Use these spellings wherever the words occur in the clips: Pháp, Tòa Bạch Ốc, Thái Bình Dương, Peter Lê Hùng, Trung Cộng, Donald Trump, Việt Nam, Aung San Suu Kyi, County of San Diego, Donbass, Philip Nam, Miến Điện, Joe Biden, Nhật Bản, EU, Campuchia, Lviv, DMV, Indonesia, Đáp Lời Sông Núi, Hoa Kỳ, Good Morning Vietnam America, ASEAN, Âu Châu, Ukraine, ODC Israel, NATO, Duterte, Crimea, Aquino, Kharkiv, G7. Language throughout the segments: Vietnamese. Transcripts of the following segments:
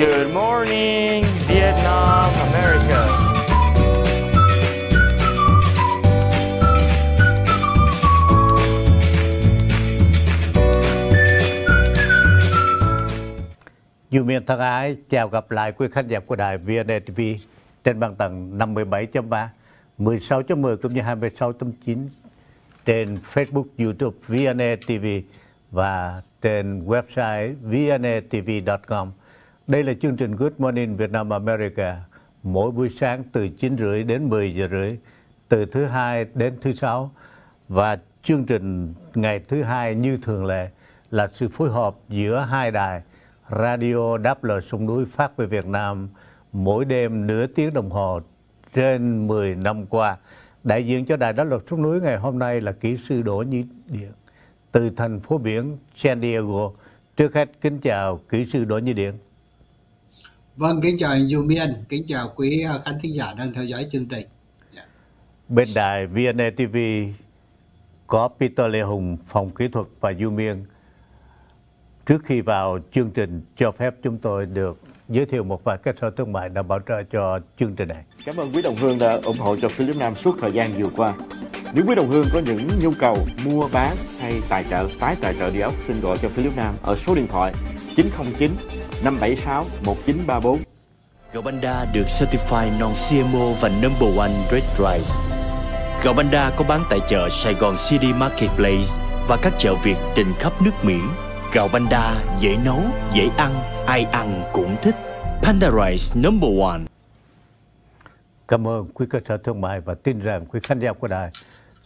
Good morning, Vietnam, America. Du Miên thân ái, chào gặp lại quý khán giả của đài VNATV trên băng tần 57.3, 16.10 cũng như 26.9 trên Facebook, YouTube VNATV và trên website vnatv.com. Đây là chương trình Good Morning Vietnam America mỗi buổi sáng từ 9h30 đến 10h30, từ thứ hai đến thứ sáu. Và chương trình ngày thứ hai như thường lệ là sự phối hợp giữa hai đài radio Đáp Lời Sông Núi phát về Việt Nam mỗi đêm nửa tiếng đồng hồ trên 10 năm qua. Đại diện cho đài Đáp Lời Sông Núi ngày hôm nay là kỹ sư Đỗ Như Điện từ thành phố biển San Diego. Trước hết kính chào kỹ sư Đỗ Như Điện. Vâng, kính chào anh Du Miên, kính chào quý khán thính giả đang theo dõi chương trình. Bên đài VNATV có Peter Lê Hùng, phòng kỹ thuật và Du Miên. Trước khi vào chương trình, cho phép chúng tôi được giới thiệu một vài kết sổ thương mại đã bảo trợ cho chương trình này. Cảm ơn quý đồng hương đã ủng hộ cho Philip Nam suốt thời gian vừa qua. Nếu quý đồng hương có những nhu cầu mua bán hay tài trợ, tái tài trợ địa ốc, xin gọi cho Philip Nam ở số điện thoại 909 576 1934. Gạo Panda được certified non-CMO và number one red rice. Gạo Panda có bán tại chợ Sài Gòn CD Marketplace và các chợ Việt trên khắp nước Mỹ. Gạo Panda dễ nấu, dễ ăn, ai ăn cũng thích. Panda rice number one. Cảm ơn quý cơ sở thương mại và tin rằng quý khán giả của đài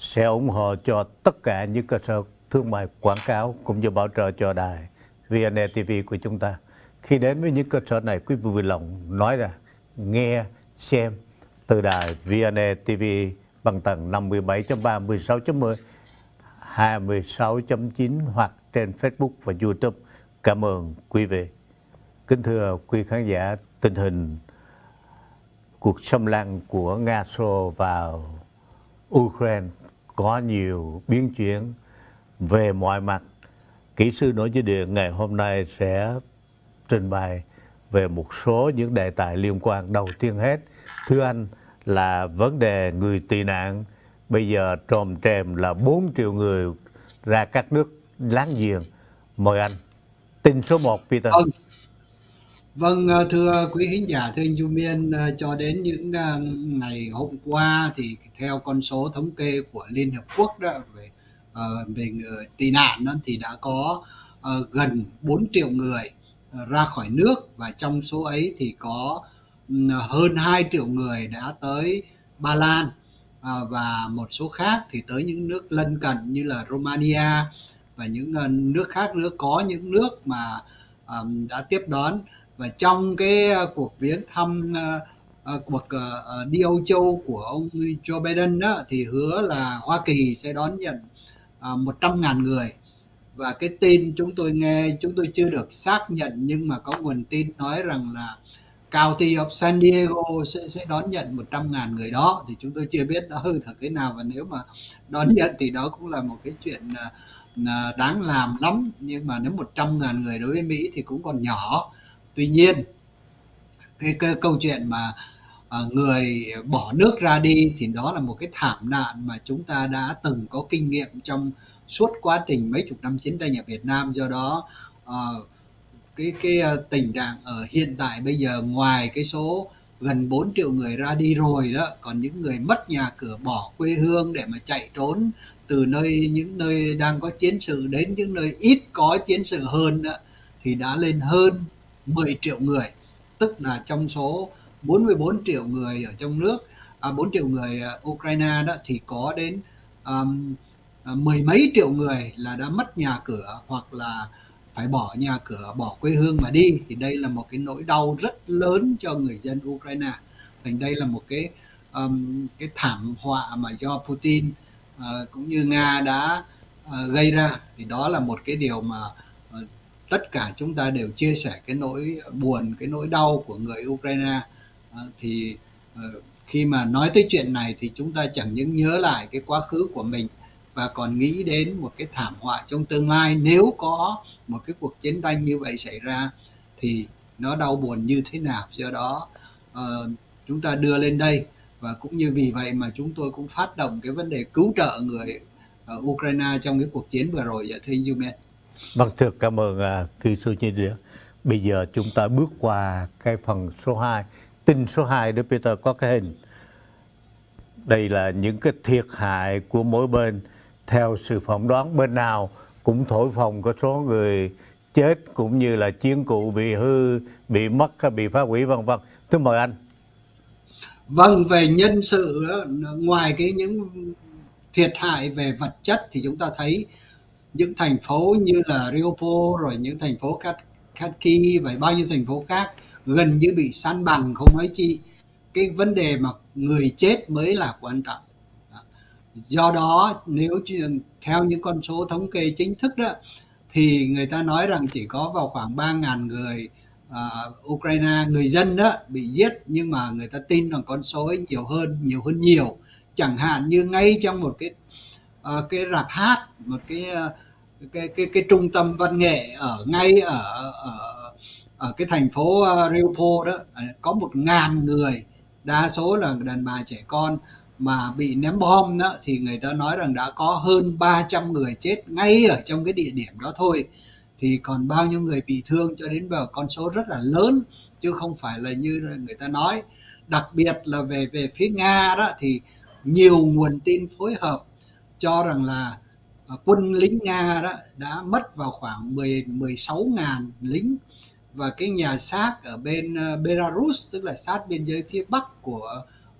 sẽ ủng hộ cho tất cả những cơ sở thương mại quảng cáo cũng như bảo trợ cho đài VNTV của chúng ta. Khi đến với những cơ sở này, quý vị vui lòng nói ra, nghe, xem từ đài VNTV bằng tầng 57.3, 16.10, 26.9 hoặc trên Facebook và YouTube. Cảm ơn quý vị. Kính thưa quý khán giả, tình hình cuộc xâm lăng của Nga Xô vào Ukraine có nhiều biến chuyển về mọi mặt. Kỹ sư Đỗ Như Điện ngày hôm nay sẽ trình bày về một số những đề tài liên quan. Đầu tiên hết, thưa anh, là vấn đề người tị nạn. Bây giờ trồm trềm là 4 triệu người ra các nước láng giềng. Mời anh. Tin số 1, Peter. Vâng, thưa quý khán giả, thưa anh Du Miên, cho đến những ngày hôm qua thì theo con số thống kê của Liên Hiệp Quốc đó, về người tị nạn đó, thì đã có gần 4 triệu người ra khỏi nước, và trong số ấy thì có hơn 2 triệu người đã tới Ba Lan và một số khác thì tới những nước lân cận như là Romania và những nước khác nữa. Có những nước mà đã tiếp đón, và trong cái cuộc viếng thăm đi Âu Châu của ông Joe Biden đó, thì hứa là Hoa Kỳ sẽ đón nhận 100.000 người. Và cái tin chúng tôi nghe, chúng tôi chưa được xác nhận, nhưng mà có nguồn tin nói rằng là County of San Diego sẽ đón nhận 100.000 người đó. Thì chúng tôi chưa biết đó hư thật thế nào, và nếu mà đón nhận thì đó cũng là một cái chuyện đáng làm lắm. Nhưng mà nếu 100.000 người đối với Mỹ thì cũng còn nhỏ. Tuy nhiên, cái câu chuyện mà người bỏ nước ra đi thì đó là một cái thảm nạn mà chúng ta đã từng có kinh nghiệm trong suốt quá trình mấy chục năm chiến tranh ở Việt Nam. Do đó cái tình trạng ở hiện tại bây giờ, ngoài cái số gần 4 triệu người ra đi rồi đó, còn những người mất nhà cửa, bỏ quê hương để mà chạy trốn từ những nơi đang có chiến sự đến những nơi ít có chiến sự hơn đó, thì đã lên hơn 10 triệu người. Tức là trong số 44 triệu người ở trong nước, 4 triệu người Ukraine đó, thì có đến mười mấy triệu người là đã mất nhà cửa hoặc là phải bỏ nhà cửa, bỏ quê hương mà đi. Thì đây là một cái nỗi đau rất lớn cho người dân Ukraine. Thành đây là một cái thảm họa mà do Putin cũng như Nga đã gây ra. Thì đó là một cái điều mà tất cả chúng ta đều chia sẻ cái nỗi buồn, cái nỗi đau của người Ukraine. Thì khi mà nói tới chuyện này thì chúng ta chẳng những nhớ lại cái quá khứ của mình, và còn nghĩ đến một cái thảm họa trong tương lai. Nếu có một cái cuộc chiến tranh như vậy xảy ra thì nó đau buồn như thế nào. Do đó chúng ta đưa lên đây, và cũng như vì vậy mà chúng tôi cũng phát động cái vấn đề cứu trợ người Ukraine trong cái cuộc chiến vừa rồi. Thưa anh Du Miên. Vâng, thưa, cảm ơn kỹ sư Như Điện. Bây giờ chúng ta bước qua cái phần số 2, tin số 2 đó. Peter có cái hình. Đây là những cái thiệt hại của mỗi bên. Theo sự phỏng đoán, bên nào cũng thổi phồng có số người chết cũng như là chiến cụ bị hư, bị mất, bị phá hủy, vân vân. Thưa mời anh. Vâng, về nhân sự, ngoài cái những thiệt hại về vật chất thì chúng ta thấy những thành phố như là Mariupol, rồi những thành phố Kharkiv và bao nhiêu thành phố khác gần như bị san bằng, không nói chi. Cái vấn đề mà người chết mới là quan trọng. Do đó, nếu theo những con số thống kê chính thức đó, thì người ta nói rằng chỉ có vào khoảng 3.000 người Ukraine, người dân đó bị giết, nhưng mà người ta tin rằng con số ấy nhiều hơn nhiều. Chẳng hạn như ngay trong một cái rạp hát, một cái trung tâm văn nghệ ở ngay ở cái thành phố Mariupol đó, có 1.000 người, đa số là đàn bà trẻ con mà bị ném bom đó, thì người ta nói rằng đã có hơn 300 người chết ngay ở trong cái địa điểm đó thôi. Thì còn bao nhiêu người bị thương, cho đến vào con số rất là lớn, chứ không phải là như người ta nói. Đặc biệt là về phía Nga đó, thì nhiều nguồn tin phối hợp cho rằng là quân lính Nga đó đã mất vào khoảng 16.000 lính. Và cái nhà xác ở bên Belarus, tức là sát biên giới phía Bắc của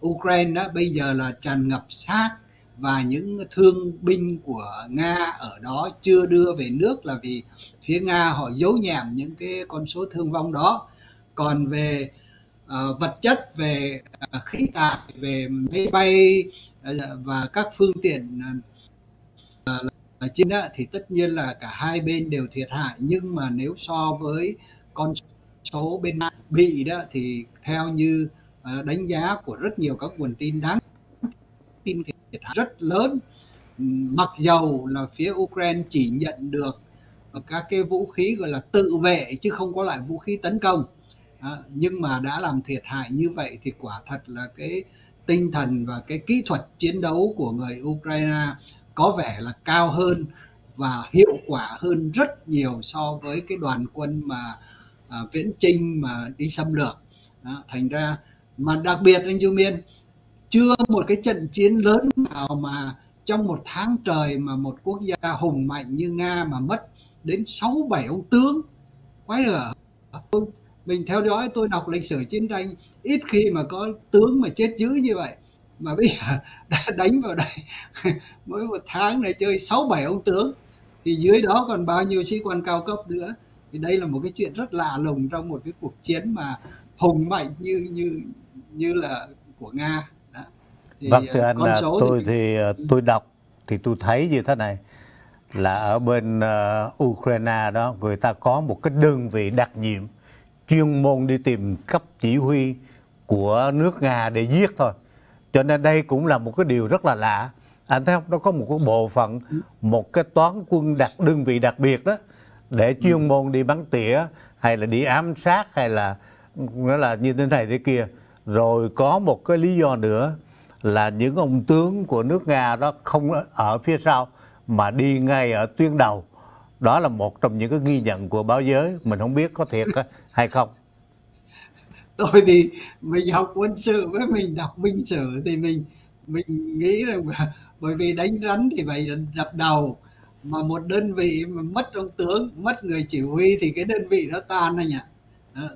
Ukraine đó, bây giờ là tràn ngập xác, và những thương binh của Nga ở đó chưa đưa về nước là vì phía Nga họ giấu nhẹm những cái con số thương vong đó. Còn về vật chất, về khí tài, về máy bay và các phương tiện chiến đó, thì tất nhiên là cả hai bên đều thiệt hại. Nhưng mà nếu so với con số bên Nga bị đó, thì theo như đánh giá của rất nhiều các nguồn tin đáng tin thì thiệt hại rất lớn. Mặc dầu là phía Ukraine chỉ nhận được các cái vũ khí gọi là tự vệ chứ không có lại vũ khí tấn công, nhưng mà đã làm thiệt hại như vậy thì quả thật là cái tinh thần và cái kỹ thuật chiến đấu của người Ukraine có vẻ là cao hơn và hiệu quả hơn rất nhiều so với cái đoàn quân mà viễn chinh mà đi xâm lược. Thành ra mà đặc biệt anh Du Miên, chưa một cái trận chiến lớn nào mà trong một tháng trời mà một quốc gia hùng mạnh như Nga mà mất đến 6-7 ông tướng. Quái lửa. Mình theo dõi, tôi đọc lịch sử chiến tranh, ít khi mà có tướng mà chết dữ như vậy. Mà bây giờ đánh vào đây mỗi một tháng này chơi 6-7 ông tướng, thì dưới đó còn bao nhiêu sĩ quan cao cấp nữa. Thì đây là một cái chuyện rất lạ lùng trong một cái cuộc chiến mà hùng mạnh như là của Nga. Đó. Thì vâng, thưa anh, tôi đọc thì tôi thấy như thế này, là ở bên Ukraine đó, người ta có một cái đơn vị đặc nhiệm chuyên môn đi tìm cấp chỉ huy của nước Nga để giết thôi. Cho nên đây cũng là một cái điều rất là lạ. Anh thấy không, nó có một cái bộ phận, một cái toán quân đơn vị đặc biệt đó, để chuyên môn đi bắn tỉa hay là đi ám sát hay là nó là như thế này thế kia. Rồi có một cái lý do nữa là những ông tướng của nước Nga đó không ở phía sau mà đi ngay ở tuyến đầu. Đó là một trong những cái ghi nhận của báo giới. Mình không biết có thiệt hay không. Tôi thì mình học quân sự với mình đọc binh sử thì mình nghĩ rằng bởi vì đánh rắn thì phải đập đầu. Mà một đơn vị mà mất ông tướng, mất người chỉ huy thì cái đơn vị đó tan anh ạ.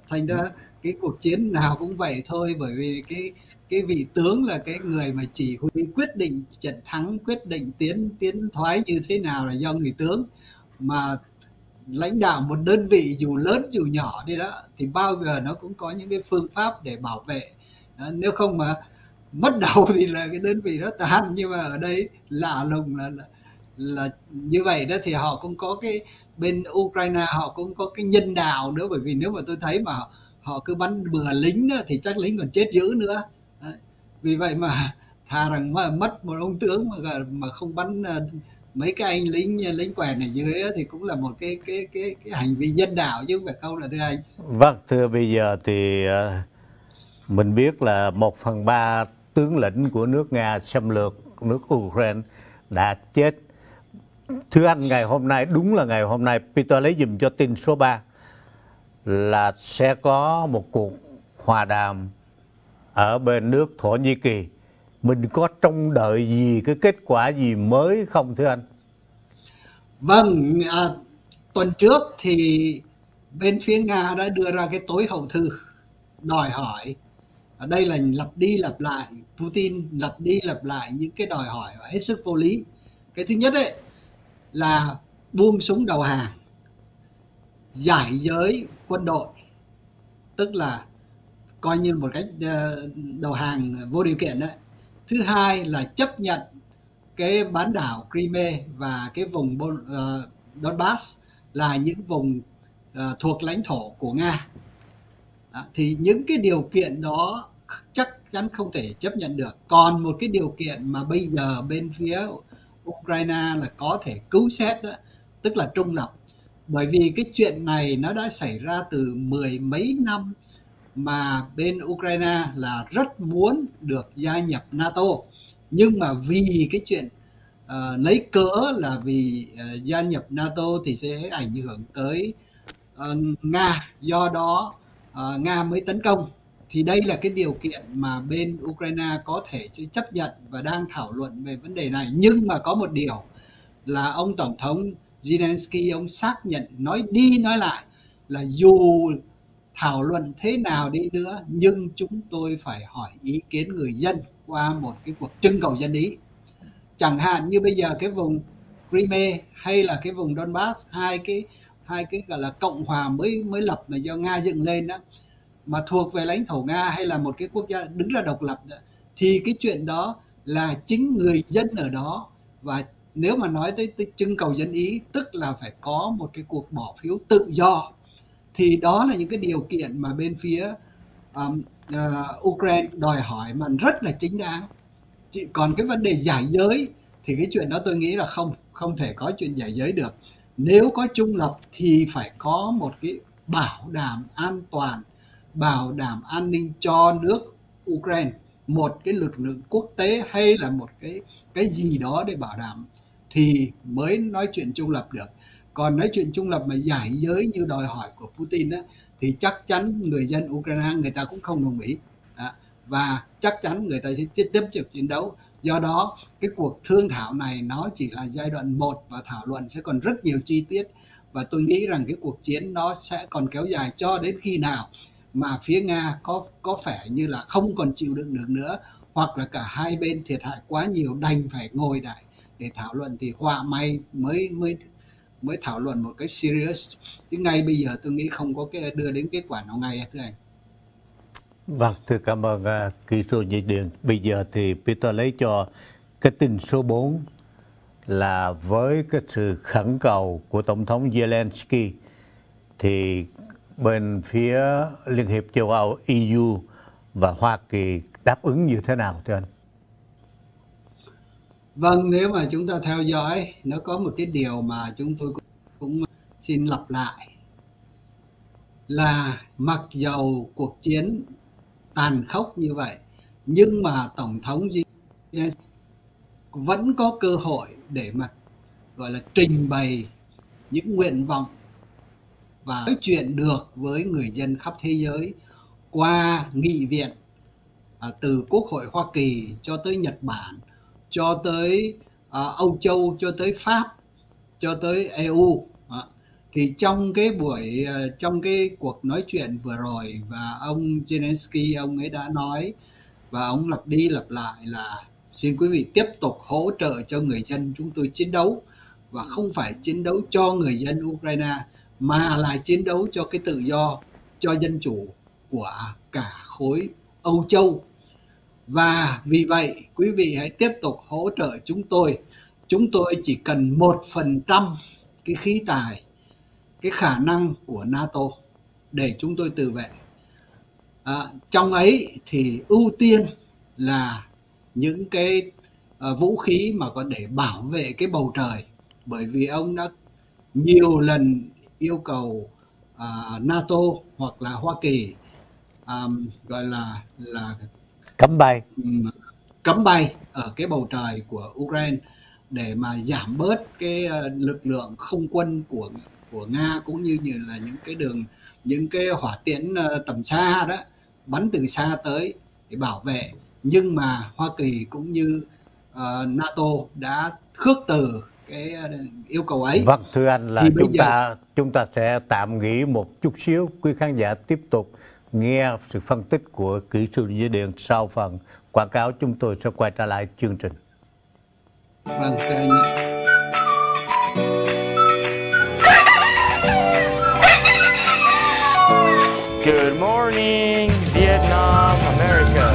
Thành ra cái cuộc chiến nào cũng vậy thôi, bởi vì cái vị tướng là cái người mà chỉ huy quyết định trận thắng, quyết định tiến thoái như thế nào là do người tướng. Mà lãnh đạo một đơn vị dù lớn dù nhỏ đi đó thì bao giờ nó cũng có những cái phương pháp để bảo vệ. Nếu không mà mất đầu thì là cái đơn vị đó tan. Nhưng mà ở đây lạ lùng là như vậy đó, thì họ cũng có cái, bên Ukraine họ cũng có cái nhân đạo nữa. Bởi vì nếu mà tôi thấy mà họ cứ bắn bừa lính đó, thì chắc lính còn chết dữ nữa. Đấy. Vì vậy mà thà rằng mà mất một ông tướng mà không bắn mấy cái anh lính quèn ở dưới thì cũng là một cái hành vi nhân đạo chứ không phải không là thưa anh. Vâng, thưa bây giờ thì mình biết là 1/3 tướng lĩnh của nước Nga xâm lược nước Ukraine đã chết. Thưa anh, ngày hôm nay, đúng là ngày hôm nay, Peter lấy dùm cho tin số 3 là sẽ có một cuộc hòa đàm ở bên nước Thổ Nhĩ Kỳ. Mình có trông đợi gì, cái kết quả gì mới không thưa anh? Vâng, tuần trước thì bên phía Nga đã đưa ra cái tối hậu thư đòi hỏi. Ở đây là lặp đi lặp lại, Putin lặp đi lặp lại những cái đòi hỏi hết sức vô lý. Cái thứ nhất ấy, là buông súng đầu hàng, giải giới quân đội, tức là coi như một cách đầu hàng vô điều kiện đấy. Thứ hai là chấp nhận cái bán đảo Crimea và cái vùng Donbass là những vùng thuộc lãnh thổ của Nga. Thì những cái điều kiện đó chắc chắn không thể chấp nhận được. Còn một cái điều kiện mà bây giờ bên phía Ukraine là có thể cứu xét đó, tức là trung lập. Bởi vì cái chuyện này nó đã xảy ra từ mười mấy năm mà bên Ukraine là rất muốn được gia nhập NATO. Nhưng mà vì cái chuyện lấy cớ là vì gia nhập NATO thì sẽ ảnh hưởng tới Nga, do đó Nga mới tấn công. Thì đây là cái điều kiện mà bên Ukraine có thể sẽ chấp nhận và đang thảo luận về vấn đề này. Nhưng mà có một điều là ông Tổng thống Zelensky, ông xác nhận nói đi nói lại là dù thảo luận thế nào đi nữa nhưng chúng tôi phải hỏi ý kiến người dân qua một cái cuộc trưng cầu dân ý. Chẳng hạn như bây giờ cái vùng Crimea hay là cái vùng Donbass, hai cái gọi là cộng hòa mới lập mà do Nga dựng lên đó, mà thuộc về lãnh thổ Nga hay là một cái quốc gia đứng ra độc lập đó, thì cái chuyện đó là chính người dân ở đó. Và nếu mà nói tới trưng cầu dân ý tức là phải có một cái cuộc bỏ phiếu tự do. Thì đó là những cái điều kiện mà bên phía Ukraine đòi hỏi mà rất là chính đáng. Còn cái vấn đề giải giới thì cái chuyện đó tôi nghĩ là không thể có chuyện giải giới được. Nếu có trung lập thì phải có một cái bảo đảm an toàn, bảo đảm an ninh cho nước Ukraine, một cái lực lượng quốc tế hay là một cái gì đó để bảo đảm thì mới nói chuyện trung lập được. Còn nói chuyện trung lập mà giải giới như đòi hỏi của Putin đó, thì chắc chắn người dân Ukraine người ta cũng không đồng ý. Và chắc chắn người ta sẽ tiếp tục chiến đấu. Do đó cái cuộc thương thảo này nó chỉ là giai đoạn 1 và thảo luận sẽ còn rất nhiều chi tiết. Và tôi nghĩ rằng cái cuộc chiến nó sẽ còn kéo dài cho đến khi nào mà phía Nga có vẻ như là không còn chịu đựng được nữa, hoặc là cả hai bên thiệt hại quá nhiều đành phải ngồi lại để thảo luận thì họa may mới thảo luận một cách serious. Chứ ngay bây giờ tôi nghĩ không có cái đưa đến kết quả nào ngay thưa anh. Vâng, thưa cảm ơn kỹ sư Nhị Điện. Bây giờ thì Peter lấy cho cái tin số 4 là với cái sự khẩn cầu của Tổng thống Zelensky thì bên phía Liên Hiệp Châu Âu EU và Hoa Kỳ đáp ứng như thế nào thưa anh? Vâng, nếu mà chúng ta theo dõi, nó có một cái điều mà chúng tôi cũng xin lặp lại là mặc dầu cuộc chiến tàn khốc như vậy nhưng mà Tổng thống vẫn có cơ hội để mà gọi là trình bày những nguyện vọng và nói chuyện được với người dân khắp thế giới qua nghị viện, từ Quốc hội Hoa Kỳ cho tới Nhật Bản, cho tới Âu Châu, cho tới Pháp, cho tới EU. Thì trong cái cuộc nói chuyện vừa rồi và ông Zelensky ông ấy đã nói và ông lặp đi lặp lại là xin quý vị tiếp tục hỗ trợ cho người dân chúng tôi chiến đấu, và không phải chiến đấu cho người dân Ukraine mà là chiến đấu cho cái tự do, cho dân chủ của cả khối Âu Châu. Và vì vậy quý vị hãy tiếp tục hỗ trợ chúng tôi chỉ cần 1% cái khí tài, cái khả năng của NATO để chúng tôi tự vệ. Trong ấy thì ưu tiên là những cái vũ khí mà có để bảo vệ cái bầu trời, bởi vì ông đã nhiều lần yêu cầu NATO hoặc là Hoa Kỳ gọi là cấm bay ở cái bầu trời của Ukraine để mà giảm bớt cái lực lượng không quân của Nga, cũng như là những cái hỏa tiễn tầm xa đó, bắn từ xa tới để bảo vệ. Nhưng mà Hoa Kỳ cũng như NATO đã khước từ cái yêu cầu ấy. Vâng, thưa anh, là chúng ta sẽ tạm nghỉ một chút xíu. Quý khán giả tiếp tục nghe sự phân tích của kỹ sư Như Điện sau phần quảng cáo. Chúng tôi sẽ quay trở lại chương trình. Vâng, thưa anh. Good morning, Vietnam, America.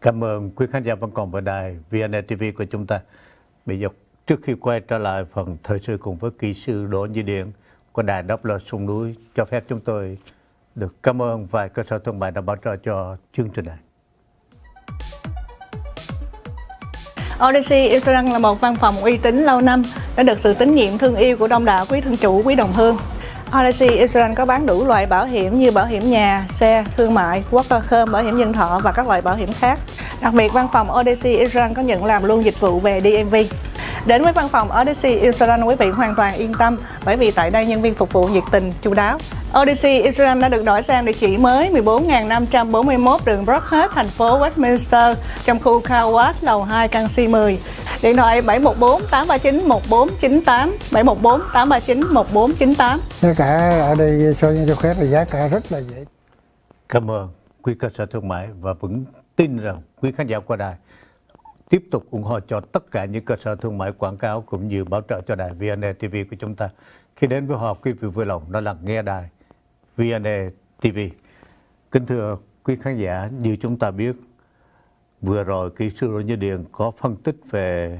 Cảm ơn quý khán giả vẫn còn vào đài VNATV của chúng ta. Bây giờ, trước khi quay trở lại phần thời sự cùng với kỹ sư Đỗ Như Điện của đài Đáp Lời Sông Núi, cho phép chúng tôi được cảm ơn vài cơ sở thương mại đã bảo trợ cho chương trình này. ODC Israel là một văn phòng uy tín lâu năm, đã được sự tín nhiệm thương yêu của đông đảo quý thân chủ, quý đồng hương. ODC Israel có bán đủ loại bảo hiểm như bảo hiểm nhà, xe, thương mại, worker home, bảo hiểm nhân thọ và các loại bảo hiểm khác. Đặc biệt, văn phòng ODC Israel có nhận làm luôn dịch vụ về DMV. Đến với văn phòng ODC Israel, quý vị hoàn toàn yên tâm bởi vì tại đây nhân viên phục vụ nhiệt tình, chu đáo. ODC Israel đã được đổi sang địa chỉ mới 14.541 đường Broadhead, thành phố Westminster, trong khu Car Wash, lầu 2, căn C10. Điện thoại 714-839-1498, 714-839-1498. Tất cả ở đây so với cho khách là giá cả rất là dễ. Cảm ơn quý cơ sở thương mại và vẫn tin rằng quý khán giả qua đài tiếp tục ủng hộ cho tất cả những cơ sở thương mại quảng cáo cũng như bảo trợ cho đài VNATV của chúng ta. Khi đến với họ, quý vị vui lòng đó là nghe đài VNATV. Kính thưa quý khán giả, như chúng ta biết, vừa rồi kỹ sư Như Điện có phân tích về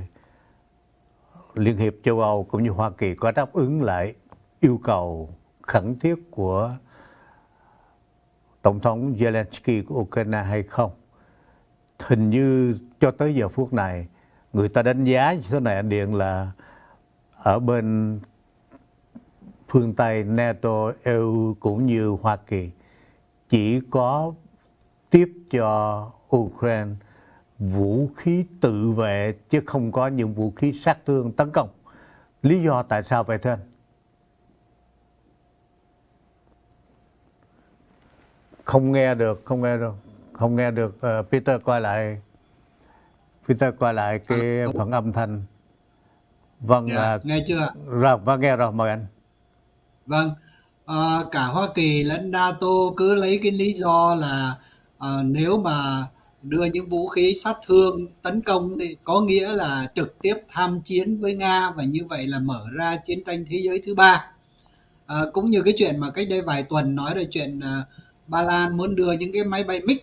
Liên hiệp châu Âu cũng như Hoa Kỳ có đáp ứng lại yêu cầu khẩn thiết của Tổng thống Zelensky của Ukraine hay không. Hình như cho tới giờ phút này, người ta đánh giá như thế này, anh Điện, là ở bên phương Tây, NATO, EU cũng như Hoa Kỳ chỉ có tiếp cho Ukraine vũ khí tự vệ chứ không có những vũ khí sát thương tấn công. Lý do tại sao vậy thưa anh? Không nghe được. Peter coi lại cái phần âm thanh. Vâng, nghe chưa? Rồi, vâng, nghe rồi, mời anh. Vâng, cả Hoa Kỳ lẫn NATO cứ lấy cái lý do là nếu mà đưa những vũ khí sát thương tấn công thì có nghĩa là trực tiếp tham chiến với Nga, và như vậy là mở ra chiến tranh thế giới thứ ba. Cũng như cái chuyện mà cách đây vài tuần nói về chuyện Ba Lan muốn đưa những cái máy bay MiG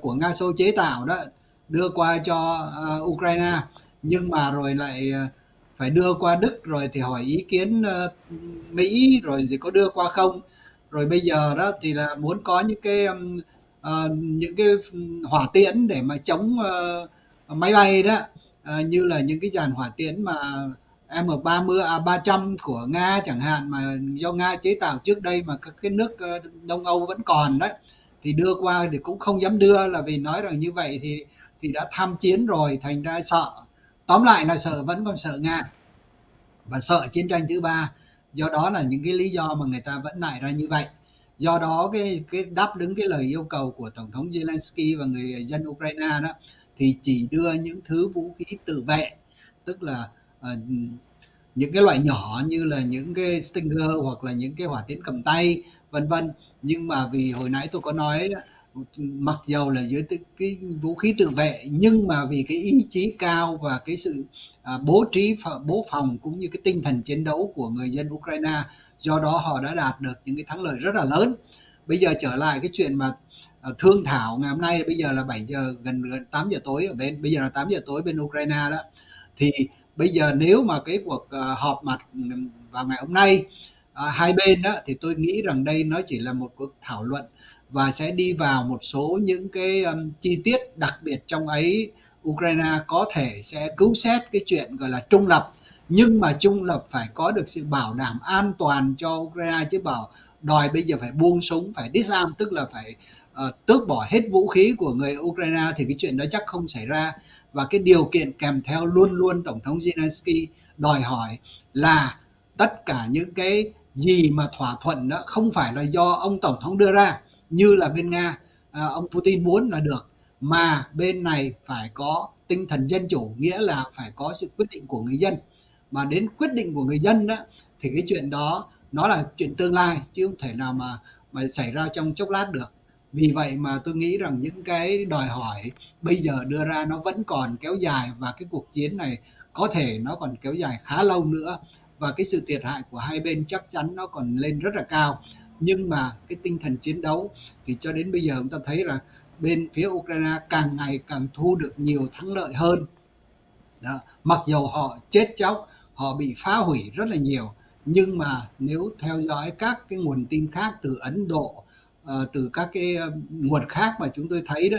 của Nga Xô chế tạo đó đưa qua cho Ukraine, nhưng mà rồi lại phải đưa qua Đức, rồi thì hỏi ý kiến Mỹ, rồi thì có đưa qua không. Rồi bây giờ đó thì là muốn có những cái hỏa tiễn để mà chống máy bay đó, như là những cái dàn hỏa tiễn mà M300 của Nga chẳng hạn, mà do Nga chế tạo trước đây mà các cái nước Đông Âu vẫn còn đấy, thì đưa qua thì cũng không dám đưa, là vì nói rằng như vậy thì đã tham chiến rồi, thành ra sợ. Tóm lại là sợ, vẫn còn sợ Nga và sợ chiến tranh thứ ba. Do đó là những cái lý do mà người ta vẫn nảy ra như vậy. Do đó cái đáp ứng cái lời yêu cầu của Tổng thống Zelensky và người dân Ukraine đó, thì chỉ đưa những thứ vũ khí tự vệ, tức là những cái loại nhỏ như là những cái Stinger hoặc là những cái hỏa tiễn cầm tay vân vân. Nhưng mà vì hồi nãy tôi có nói mặc dù là dưới cái vũ khí tự vệ, nhưng mà vì cái ý chí cao và cái sự bố trí bố phòng cũng như cái tinh thần chiến đấu của người dân Ukraine, do đó họ đã đạt được những cái thắng lợi rất là lớn. Bây giờ trở lại cái chuyện mà thương thảo ngày hôm nay, bây giờ là 7 giờ gần 8 giờ tối ở bên, bây giờ là 8 giờ tối bên Ukraine đó, thì bây giờ nếu mà cái cuộc họp mặt vào ngày hôm nay hai bên đó, thì tôi nghĩ rằng đây nó chỉ là một cuộc thảo luận và sẽ đi vào một số những cái chi tiết, đặc biệt trong ấy Ukraine có thể sẽ cứu xét cái chuyện gọi là trung lập, nhưng mà trung lập phải có được sự bảo đảm an toàn cho Ukraine, chứ bảo đòi bây giờ phải buông súng, phải disarm, tức là phải tước bỏ hết vũ khí của người Ukraine, thì cái chuyện đó chắc không xảy ra. Và cái điều kiện kèm theo luôn luôn Tổng thống Zelensky đòi hỏi là tất cả những cái gì mà thỏa thuận đó không phải là do ông Tổng thống đưa ra như là bên Nga, ông Putin muốn là được, mà bên này phải có tinh thần dân chủ, nghĩa là phải có sự quyết định của người dân. Mà đến quyết định của người dân đó, thì cái chuyện đó nó là chuyện tương lai, chứ không thể nào mà xảy ra trong chốc lát được. Vì vậy mà tôi nghĩ rằng những cái đòi hỏi bây giờ đưa ra nó vẫn còn kéo dài, và cái cuộc chiến này có thể nó còn kéo dài khá lâu nữa, và cái sự thiệt hại của hai bên chắc chắn nó còn lên rất là cao. Nhưng mà cái tinh thần chiến đấu thì cho đến bây giờ chúng ta thấy là bên phía Ukraine càng ngày càng thu được nhiều thắng lợi hơn. Đó. Mặc dù họ chết chóc, họ bị phá hủy rất là nhiều, nhưng mà nếu theo dõi các cái nguồn tin khác từ Ấn Độ, từ các cái nguồn khác mà chúng tôi thấy đó,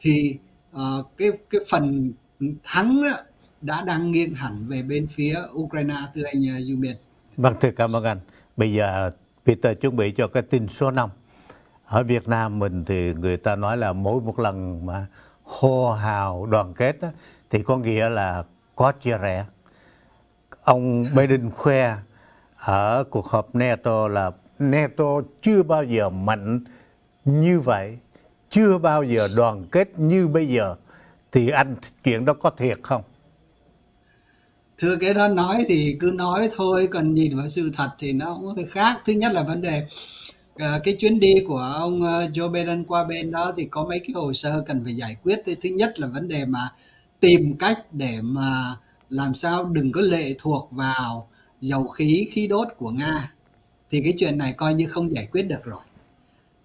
thì cái phần thắng đó đã đang nghiêng hẳn về bên phía Ukraine, thưa anh Du Miên. Vâng, thưa cảm ơn anh. Bây giờ Peter chuẩn bị cho cái tin số 5. Ở Việt Nam mình thì người ta nói là mỗi một lần mà hô hào đoàn kết đó, thì có nghĩa là có chia rẽ. Ông Biden khoe ở cuộc họp NATO là NATO chưa bao giờ mạnh như vậy, chưa bao giờ đoàn kết như bây giờ. Thì anh, chuyện đó có thiệt không? Thưa, cái đó nói thì cứ nói thôi, còn nhìn vào sự thật thì nó cũng hơi khác. Thứ nhất là vấn đề cái chuyến đi của ông Joe Biden qua bên đó thì có mấy cái hồ sơ cần phải giải quyết. Thứ nhất là vấn đề mà tìm cách để mà làm sao đừng có lệ thuộc vào dầu khí, khí đốt của Nga, thì cái chuyện này coi như không giải quyết được rồi.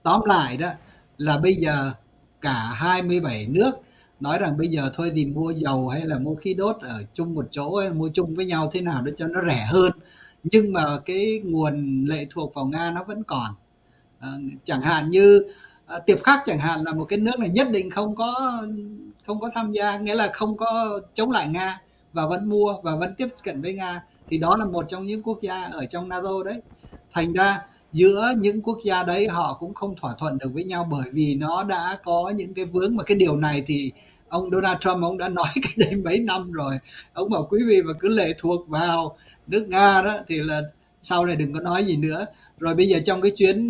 Tóm lại đó là bây giờ cả 27 nước nói rằng bây giờ thôi thì mua dầu hay là mua khí đốt ở chung một chỗ ấy, mua chung với nhau thế nào để cho nó rẻ hơn. Nhưng mà cái nguồn lệ thuộc vào Nga nó vẫn còn. Chẳng hạn như Tiệp Khắc chẳng hạn là một cái nước này nhất định không có tham gia, nghĩa là không có chống lại Nga và vẫn mua và vẫn tiếp cận với Nga. Thì đó là một trong những quốc gia ở trong NATO đấy. Thành ra giữa những quốc gia đấy họ cũng không thỏa thuận được với nhau, bởi vì nó đã có những cái vướng. Mà cái điều này thì ông Donald Trump ông đã nói cái đấy mấy năm rồi. Ông bảo quý vị mà cứ lệ thuộc vào nước Nga đó thì là sau này đừng có nói gì nữa. Rồi bây giờ trong cái chuyến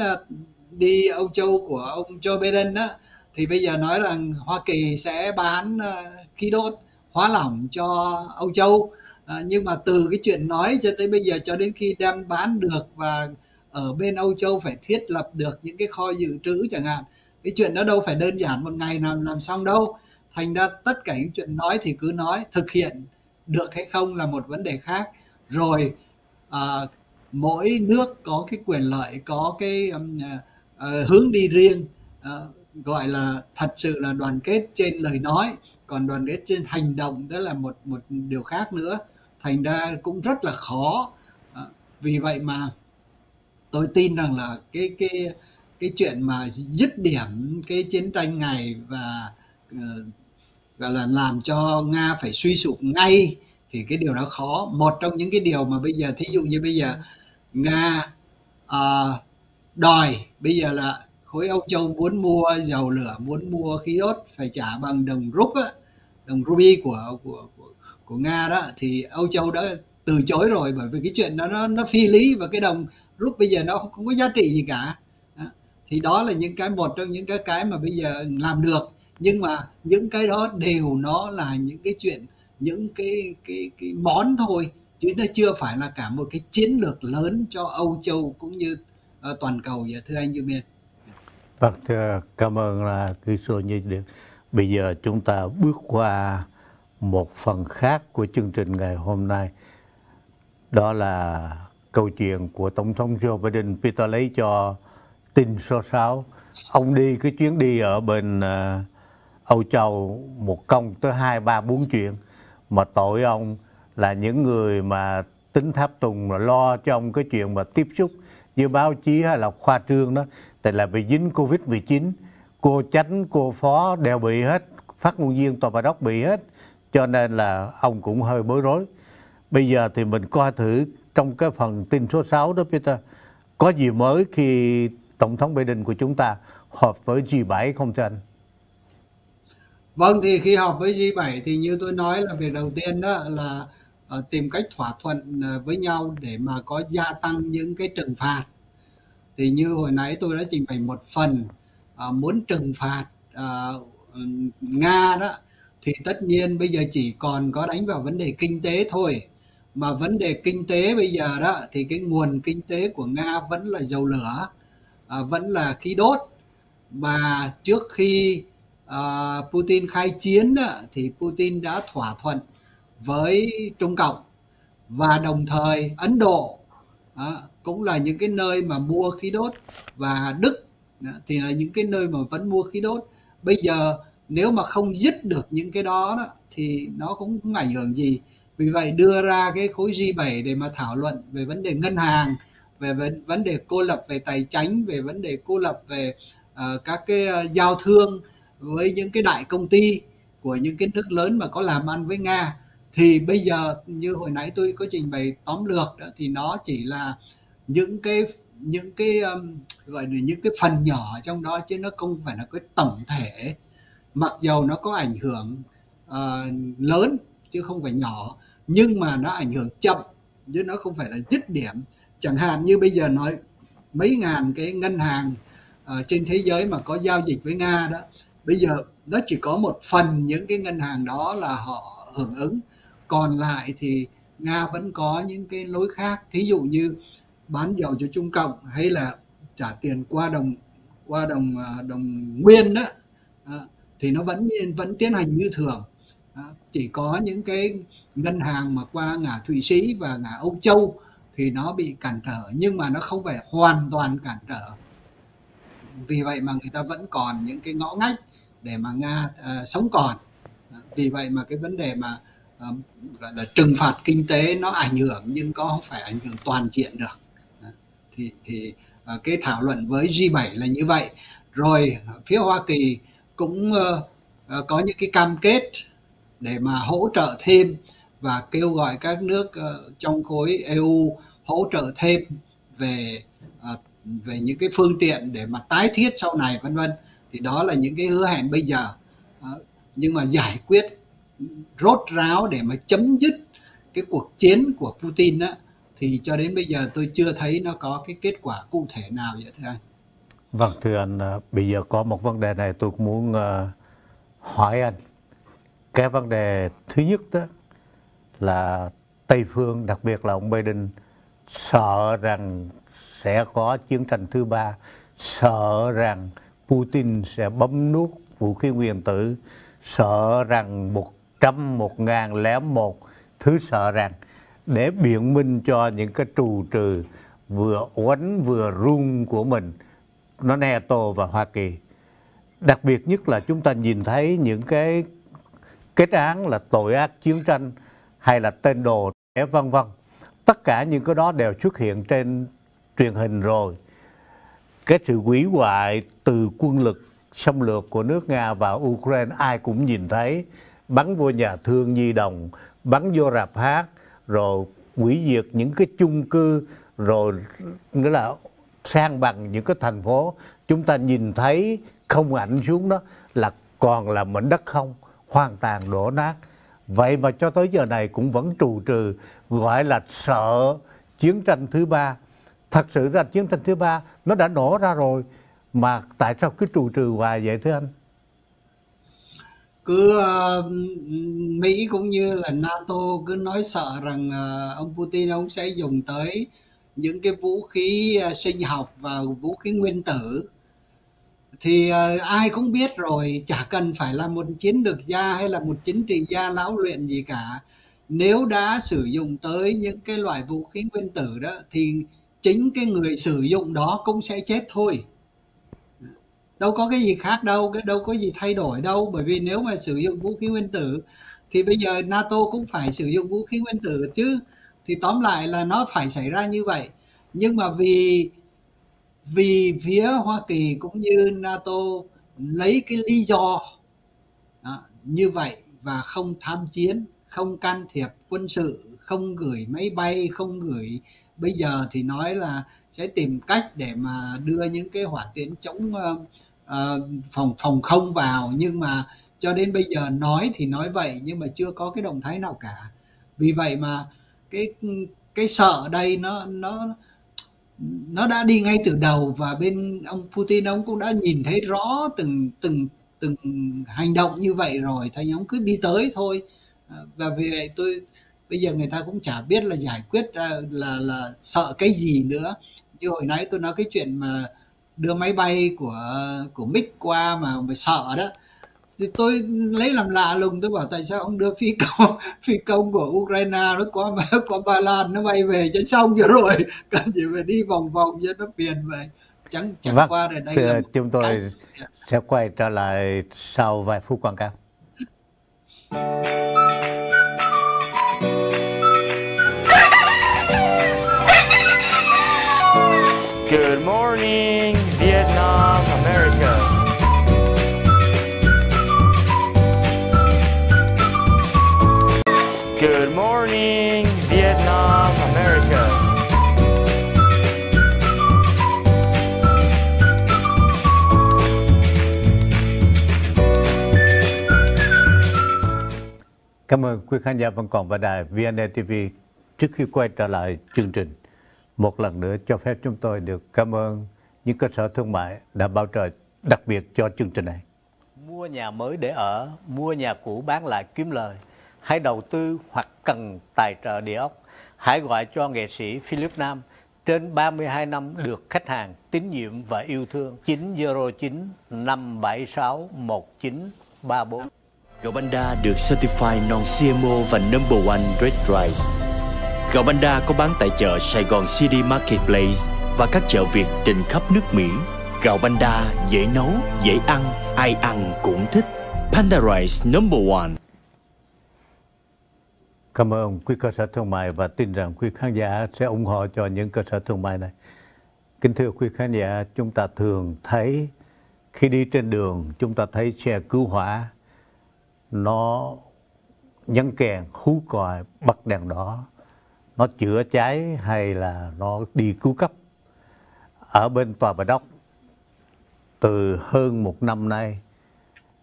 đi Âu Châu của ông Joe Biden đó, thì bây giờ nói rằng Hoa Kỳ sẽ bán khí đốt hóa lỏng cho Âu Châu. Nhưng mà từ cái chuyện nói cho tới bây giờ, cho đến khi đem bán được và ở bên Âu Châu phải thiết lập được những cái kho dự trữ chẳng hạn, cái chuyện đó đâu phải đơn giản một ngày nào làm xong đâu. Thành ra tất cả những chuyện nói thì cứ nói, thực hiện được hay không là một vấn đề khác. Rồi mỗi nước có cái quyền lợi, có cái hướng đi riêng, gọi là thật sự là đoàn kết trên lời nói, còn đoàn kết trên hành động đó là một điều khác nữa. Thành ra cũng rất là khó. Vì vậy mà tôi tin rằng là cái chuyện mà dứt điểm cái chiến tranh này và gọi là làm cho Nga phải suy sụp ngay thì cái điều đó khó. Một trong những cái điều mà bây giờ, thí dụ như bây giờ Nga đòi bây giờ là khối Âu Châu muốn mua dầu lửa, muốn mua khí đốt phải trả bằng đồng rúp á, đồng ruby của Nga đó, thì Âu Châu đã từ chối rồi, bởi vì cái chuyện đó nó phi lý và cái đồng rúp bây giờ nó không có giá trị gì cả. Thì đó là những cái, một trong những cái mà bây giờ làm được, nhưng mà những cái đó đều nó là những cái chuyện, những cái món thôi, chứ nó chưa phải là cả một cái chiến lược lớn cho Âu Châu cũng như toàn cầu. Thưa anh Du Miên. Vâng, cảm ơn kỹ sư Như Điện. Bây giờ chúng ta bước qua một phần khác của chương trình ngày hôm nay. Đó là câu chuyện của Tổng thống Joe Biden. Peter lấy cho tin số 6. Ông đi cái chuyến đi ở bên Âu Châu một công tới 2, 3, 4 chuyện. Mà tội ông là những người mà tính tháp tùng là lo cho ông cái chuyện mà tiếp xúc với báo chí hay là khoa trương đó. Tại là bị dính Covid-19, cô chánh, cô phó đều bị hết, phát ngôn viên Tòa Bà Đốc bị hết. Cho nên là ông cũng hơi bối rối. Bây giờ thì mình coi thử trong cái phần tin số 6 đó, Peter, có gì mới khi Tổng thống Biden của chúng ta họp với G7 không thưa anh? Vâng, thì khi họp với G7 thì như tôi nói là việc đầu tiên đó là tìm cách thỏa thuận với nhau để mà có gia tăng những cái trừng phạt. Thì như hồi nãy tôi đã trình bày một phần, muốn trừng phạt Nga đó thì tất nhiên bây giờ chỉ còn có đánh vào vấn đề kinh tế thôi. Mà vấn đề kinh tế bây giờ đó thì cái nguồn kinh tế của Nga vẫn là dầu lửa, vẫn là khí đốt. Và trước khi Putin khai chiến đó, thì Putin đã thỏa thuận với Trung Cộng và đồng thời Ấn Độ cũng là những cái nơi mà mua khí đốt, và Đức thì là những cái nơi mà vẫn mua khí đốt. Bây giờ nếu mà không dứt được những cái đó, thì nó cũng không ảnh hưởng gì. Vì vậy đưa ra cái khối G7 để mà thảo luận về vấn đề ngân hàng, về vấn đề cô lập về tài chính, về vấn đề cô lập về các cái giao thương với những cái đại công ty của những cái nước lớn mà có làm ăn với Nga. Thì bây giờ như hồi nãy tôi có trình bày tóm lược đó, thì nó chỉ là những cái gọi là những cái phần nhỏ trong đó, chứ nó không phải là cái tổng thể. Mặc dầu nó có ảnh hưởng lớn chứ không phải nhỏ, nhưng mà nó ảnh hưởng chậm chứ nó không phải là dứt điểm. Chẳng hạn như bây giờ nói mấy ngàn cái ngân hàng trên thế giới mà có giao dịch với Nga đó, bây giờ nó chỉ có một phần những cái ngân hàng đó là họ hưởng ứng, còn lại thì Nga vẫn có những cái lối khác, thí dụ như bán dầu cho Trung Cộng hay là trả tiền qua đồng nguyên đó, thì nó vẫn tiến hành như thường. Chỉ có những cái ngân hàng mà qua ngã Thụy Sĩ và ngã Âu Châu thì nó bị cản trở, nhưng mà nó không phải hoàn toàn cản trở. Vì vậy mà người ta vẫn còn những cái ngõ ngách để mà Nga sống còn. Vì vậy mà cái vấn đề mà gọi là trừng phạt kinh tế nó ảnh hưởng, nhưng có không phải ảnh hưởng toàn diện được. Thì cái thảo luận với G7 là như vậy. Rồi phía Hoa Kỳ cũng có những cái cam kết để mà hỗ trợ thêm và kêu gọi các nước trong khối EU hỗ trợ thêm về những cái phương tiện để mà tái thiết sau này vân vân. Thì đó là những cái hứa hẹn bây giờ. Nhưng mà giải quyết rốt ráo để mà chấm dứt cái cuộc chiến của Putin đó, thì cho đến bây giờ tôi chưa thấy nó có cái kết quả cụ thể nào vậy thưa anh. Vâng, thưa anh, bây giờ có một vấn đề này tôi cũng muốn hỏi anh. Cái vấn đề thứ nhất đó là Tây Phương, đặc biệt là ông Biden, sợ rằng sẽ có chiến tranh thứ ba, sợ rằng Putin sẽ bấm nút vũ khí nguyên tử, sợ rằng 101 thứ sợ rằng, để biện minh cho những cái trù trừ vừa oánh vừa run của mình, nó NATO và Hoa Kỳ. Đặc biệt nhất là chúng ta nhìn thấy những cái kết án là tội ác chiến tranh hay là tên đồ trẻ vân vân. Tất cả những cái đó đều xuất hiện trên truyền hình rồi. Cái sự hủy hoại từ quân lực xâm lược của nước Nga vào Ukraine ai cũng nhìn thấy, bắn vô nhà thương nhi đồng, bắn vô rạp hát, rồi hủy diệt những cái chung cư, rồi nữa là sang bằng những cái thành phố. Chúng ta nhìn thấy không ảnh xuống đó là còn là mảnh đất không, hoàn toàn đổ nát. Vậy mà cho tới giờ này cũng vẫn trù trừ, gọi là sợ chiến tranh thứ ba. Thật sự ra chiến tranh thứ ba nó đã nổ ra rồi, mà tại sao cứ trù trừ hoài vậy thưa anh? Cứ Mỹ cũng như là NATO cứ nói sợ rằng ông Putin ông sẽ dùng tới những cái vũ khí sinh học và vũ khí nguyên tử. thì ai cũng biết rồi, chả cần phải là một chiến lược gia hay là một chính trị gia lão luyện gì cả. Nếu đã sử dụng tới những cái loại vũ khí nguyên tử đó thì chính cái người sử dụng đó cũng sẽ chết thôi. Đâu có cái gì khác đâu, đâu có gì thay đổi đâu. Bởi vì nếu mà sử dụng vũ khí nguyên tử thì bây giờ NATO cũng phải sử dụng vũ khí nguyên tử chứ. Thì tóm lại là nó phải xảy ra như vậy. Nhưng mà vì phía Hoa Kỳ cũng như NATO lấy cái lý do đó, như vậy và không tham chiến, không can thiệp quân sự, không gửi máy bay, không gửi... Bây giờ thì nói là sẽ tìm cách để mà đưa những cái hỏa tiễn chống phòng không vào. Nhưng mà cho đến bây giờ nói thì nói vậy nhưng mà chưa có cái động thái nào cả. Vì vậy mà cái sợ đây nó đã đi ngay từ đầu, và bên ông Putin ông cũng đã nhìn thấy rõ từng hành động như vậy rồi, thành ông cứ đi tới thôi. Và vì vậy bây giờ người ta cũng chả biết là giải quyết là sợ cái gì nữa. Như hồi nãy tôi nói cái chuyện mà đưa máy bay của Mick qua mà sợ đó, thì tôi lấy làm lạ lùng, tôi bảo tại sao ông đưa phi công của Ukraine nó qua Ba Lan nó bay về cho xong rồi, cần gì phải đi vòng vòng cho nó phiền vậy. Chẳng qua rồi đây là chúng tôi sẽ quay trở lại sau vài phút quảng cáo. Good morning, Vietnam, America. Good morning, Vietnam, America. Cảm ơn quý khán giả vẫn còn vào đài VNATV. Trước khi quay trở lại chương trình, một lần nữa cho phép chúng tôi được cảm ơn những cơ sở thương mại đã bảo trợ đặc biệt cho chương trình này. Mua nhà mới để ở, mua nhà cũ bán lại kiếm lời, hãy đầu tư hoặc cần tài trợ địa ốc, hãy gọi cho nghệ sĩ Philip Nam, trên 32 năm được khách hàng tín nhiệm và yêu thương. 909 576 1934. Gạo Panda được certified non-CMO và number one red rice. Gạo Panda có bán tại chợ Sài Gòn CD Marketplace và các chợ Việt trên khắp nước Mỹ. Gạo Panda dễ nấu, dễ ăn, ai ăn cũng thích. Panda Rice number one. Cảm ơn quý cơ sở thương mại và tin rằng quý khán giả sẽ ủng hộ cho những cơ sở thương mại này. Kính thưa quý khán giả, chúng ta thường thấy khi đi trên đường chúng ta thấy xe cứu hỏa nó nhấn kèn, hú còi, bật đèn đỏ. Nó chữa cháy hay là nó đi cứu cấp. Ở bên Tòa Bà Đốc, từ hơn một năm nay,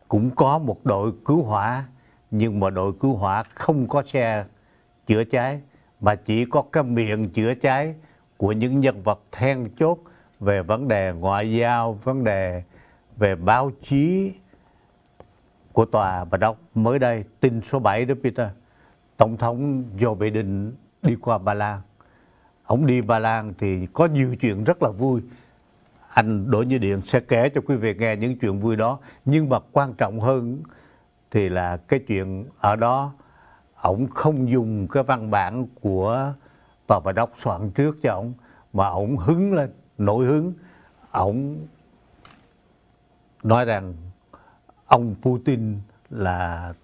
cũng có một đội cứu hỏa, nhưng mà đội cứu hỏa không có xe chữa cháy, mà chỉ có cái miệng chữa cháy của những nhân vật then chốt về vấn đề ngoại giao, vấn đề về báo chí của Tòa Bà Đốc. Mới đây, tin số 7 đó Peter, Tổng thống Joe Biden đi qua Ba Lan. Ông đi Ba Lan thì có nhiều chuyện rất là vui. Anh Đỗ Như Điện sẽ kể cho quý vị nghe những chuyện vui đó. Nhưng mà quan trọng hơn thì là cái chuyện ở đó, ông không dùng cái văn bản của Tòa Bà Đốc soạn trước cho ông, mà ông hứng lên, nổi hứng. Ông nói rằng ông Putin là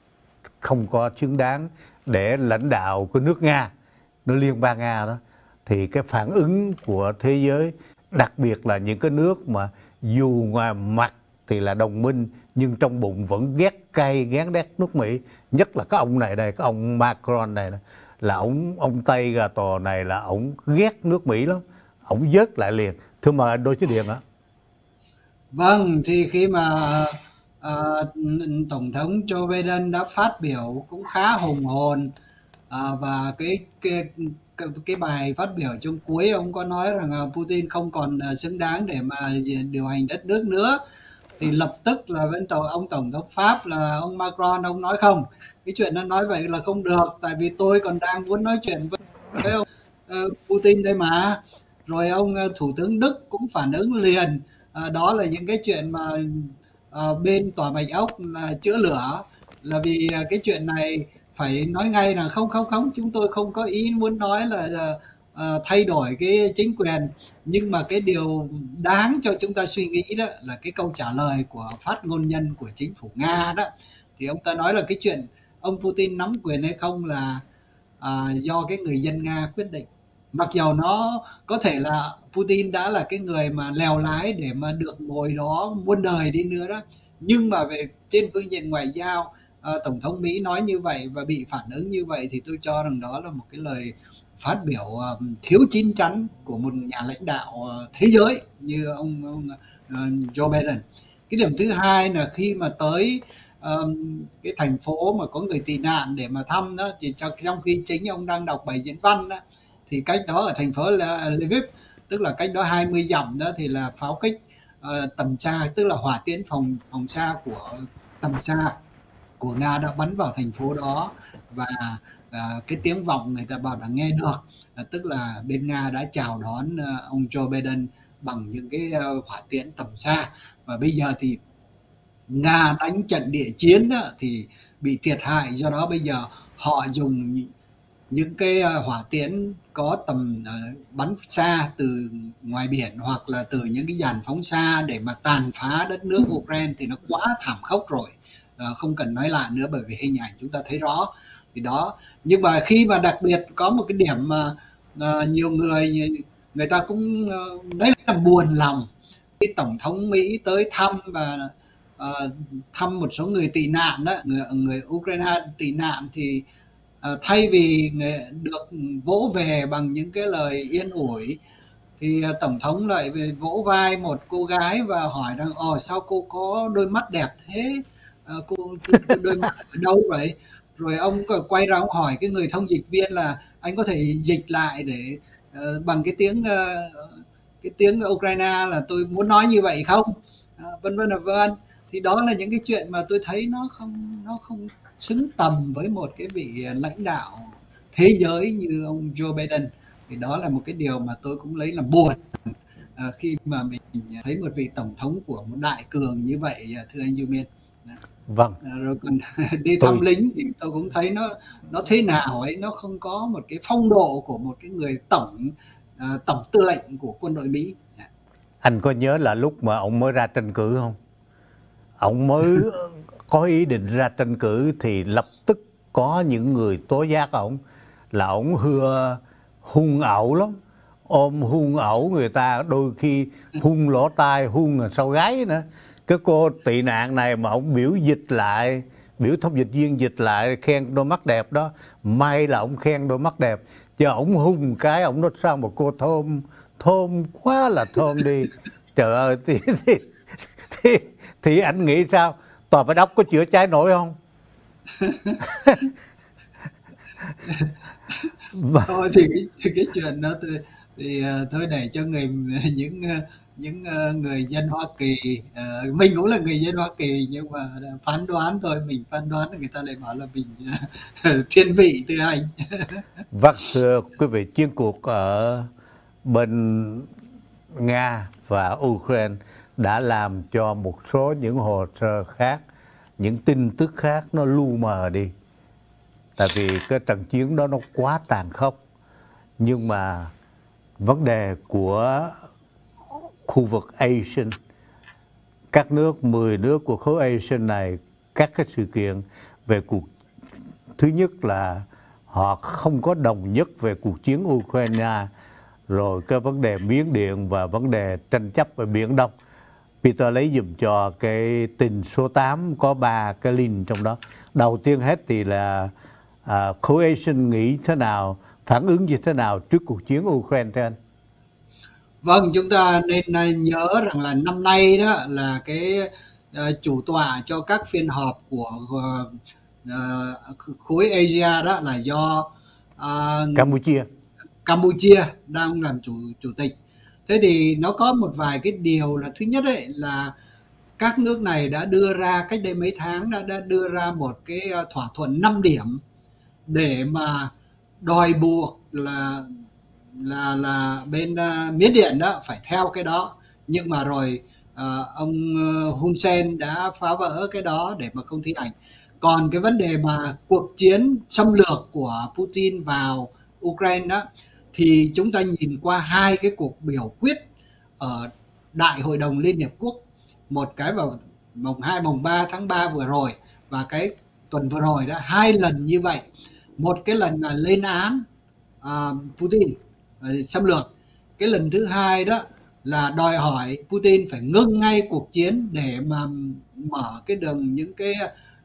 không có xứng đáng để lãnh đạo của nước Nga, nó liên bang Nga đó. Thì cái phản ứng của thế giới, đặc biệt là những cái nước mà dù ngoài mặt thì là đồng minh nhưng trong bụng vẫn ghét cay ghét đét nước Mỹ, nhất là các ông này đây, các ông Macron này, là ông Tây gà tò này là ông ghét nước Mỹ lắm, ông vớt lại liền. Thưa mời anh Đỗ Như Điện ạ. Vâng, thì khi mà Tổng thống Joe Biden đã phát biểu cũng khá hùng hồn. Và cái bài phát biểu trong cuối ông có nói rằng Putin không còn xứng đáng để mà điều hành đất nước nữa, thì lập tức là bên ông Tổng thống Pháp là ông Macron ông nói không, cái chuyện nó nói vậy là không được, tại vì tôi còn đang muốn nói chuyện với ông Putin đây mà. Rồi ông Thủ tướng Đức cũng phản ứng liền, Đó là những cái chuyện mà bên tòa Bạch Ốc là chữa lửa, là vì cái chuyện này phải nói ngay là không, chúng tôi không có ý muốn nói là thay đổi cái chính quyền. Nhưng mà cái điều đáng cho chúng ta suy nghĩ đó là cái câu trả lời của phát ngôn nhân của chính phủ Nga đó, thì ông ta nói là cái chuyện ông Putin nắm quyền hay không là do cái người dân Nga quyết định. Mặc dù nó có thể là Putin đã là cái người mà lèo lái để mà được ngồi đó muôn đời đi nữa đó, nhưng mà về trên phương diện ngoại giao, Tổng thống Mỹ nói như vậy và bị phản ứng như vậy thì tôi cho rằng đó là một cái lời phát biểu thiếu chín chắn của một nhà lãnh đạo thế giới như ông Joe Biden. Cái điểm thứ hai là khi mà tới cái thành phố mà có người tị nạn để mà thăm đó, thì trong khi chính ông đang đọc bài diễn văn đó, thì cách đó ở thành phố là Lviv, tức là cách đó 20 dặm đó, thì là pháo kích tầm xa, tức là hỏa tiễn phòng xa của tầm xa của Nga đã bắn vào thành phố đó, và cái tiếng vọng người ta bảo đã nghe được, tức là bên Nga đã chào đón ông Joe Biden bằng những cái hỏa tiễn tầm xa. Và bây giờ thì Nga đánh trận địa chiến đó, thì bị thiệt hại, do đó bây giờ họ dùng những cái hỏa tiễn có tầm bắn xa từ ngoài biển hoặc là từ những cái dàn phóng xa để mà tàn phá đất nước Ukraine thì nó quá thảm khốc rồi, không cần nói lại nữa bởi vì hình ảnh chúng ta thấy rõ thì đó. Nhưng mà khi mà đặc biệt có một cái điểm mà nhiều người ta cũng đấy là buồn lòng khi Tổng thống Mỹ tới thăm và thăm một số người tị nạn đó, người Ukraine tị nạn, thì thay vì được vỗ về bằng những cái lời yên ủi thì Tổng thống lại vỗ vai một cô gái và hỏi rằng sao cô có đôi mắt đẹp thế, cô đôi mắt ở đâu vậy? Rồi ông quay ra ông hỏi cái người thông dịch viên là anh có thể dịch lại để bằng cái tiếng Ukraine là tôi muốn nói như vậy không, vân vân vân. Thì đó là những cái chuyện mà tôi thấy nó không xứng tầm với một cái vị lãnh đạo thế giới như ông Joe Biden. Thì đó là một cái điều mà tôi cũng lấy làm buồn khi mà mình thấy một vị tổng thống của một đại cường như vậy, thưa anh Du Miên. Vâng. Rồi còn đi thăm lính thì tôi cũng thấy nó thế nào ấy, nó không có một cái phong độ của một cái người tổng tư lệnh của quân đội Mỹ. Anh có nhớ là lúc mà ông mới ra tranh cử không? Ông mới có ý định ra tranh cử thì lập tức có những người tố giác ổng là ổng hung ẩu lắm, ôm hung ẩu người ta, đôi khi hung lỗ tai, hung sau gáy nữa. Cái cô tị nạn này mà ổng biểu thông dịch viên dịch lại khen đôi mắt đẹp đó, may là ổng khen đôi mắt đẹp, chứ ổng hung cái ổng nói sao mà cô thơm quá là thơm đi. Trời ơi, thì anh nghĩ sao? Tòa Bà Đốc có chữa cháy nổi không? Thôi thì cái chuyện đó thì thôi để cho những người dân Hoa Kỳ, mình cũng là người dân Hoa Kỳ nhưng mà phán đoán thôi, mình phán đoán người ta lại bảo là mình thiên vị từ anh. Vâng, thưa quý vị, chiến cuộc ở bên Nga và Ukraine đã làm cho một số những hồ sơ khác, những tin tức khác nó lu mờ đi. Tại vì cái trận chiến đó nó quá tàn khốc. Nhưng mà vấn đề của khu vực ASEAN, các nước, 10 nước của khối ASEAN này, các cái sự kiện về cuộc... Thứ nhất là họ không có đồng nhất về cuộc chiến Ukraine, rồi cái vấn đề Miến Điện và vấn đề tranh chấp ở Biển Đông. Peter lấy dùm cho cái tin số 8 có 3 cái link trong đó. Đầu tiên hết thì là khối ASEAN nghĩ thế nào, phản ứng như thế nào trước cuộc chiến Ukraine thưa anh? Vâng, chúng ta nên nhớ rằng là năm nay đó là cái chủ tọa cho các phiên họp của khối Asia đó là do Campuchia đang làm chủ tịch. Thế thì nó có một vài cái điều là thứ nhất ấy, là các nước này đã đưa ra cách đây mấy tháng đã đưa ra một cái thỏa thuận 5 điểm để mà đòi buộc là bên Miến Điện đó phải theo cái đó. Nhưng mà rồi ông Hun Sen đã phá vỡ cái đó để mà không thi hành. Còn cái vấn đề mà cuộc chiến xâm lược của Putin vào Ukraine đó, thì chúng ta nhìn qua hai cái cuộc biểu quyết ở Đại hội đồng Liên Hiệp Quốc, một cái vào mùng 2, mùng 3 tháng 3 vừa rồi và cái tuần vừa rồi đó, hai lần như vậy. Một cái lần là lên án Putin xâm lược, cái lần thứ hai đó là đòi hỏi Putin phải ngưng ngay cuộc chiến để mà mở cái đường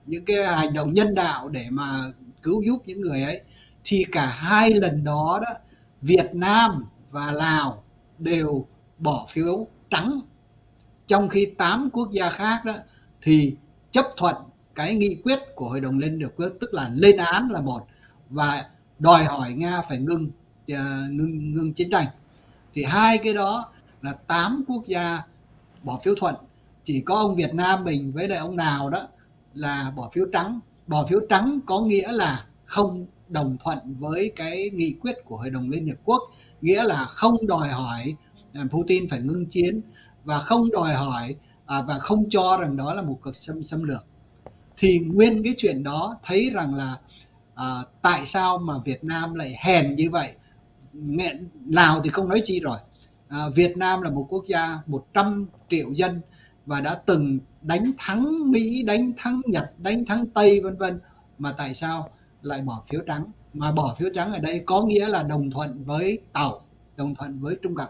những cái hành động nhân đạo để mà cứu giúp những người ấy. Thì cả hai lần đó đó, Việt Nam và Lào đều bỏ phiếu trắng, trong khi 8 quốc gia khác đó thì chấp thuận cái nghị quyết của Hội đồng Liên Hiệp Quốc, tức là lên án là một và đòi hỏi Nga phải ngừng chiến tranh. Thì hai cái đó là 8 quốc gia bỏ phiếu thuận, chỉ có ông Việt Nam mình với lại ông nào đó là bỏ phiếu trắng. Bỏ phiếu trắng có nghĩa là không đồng thuận với cái nghị quyết của Hội đồng Liên Hiệp Quốc, nghĩa là không đòi hỏi Putin phải ngưng chiến và không đòi hỏi và không cho rằng đó là một cuộc xâm lược. Thì nguyên cái chuyện đó thấy rằng là tại sao mà Việt Nam lại hèn như vậy. Lào thì không nói chi rồi. Việt Nam là một quốc gia 100 triệu dân và đã từng đánh thắng Mỹ, đánh thắng Nhật, đánh thắng Tây vân vân, mà tại sao lại bỏ phiếu trắng? Mà bỏ phiếu trắng ở đây có nghĩa là đồng thuận với Tàu, đồng thuận với Trung Cộng.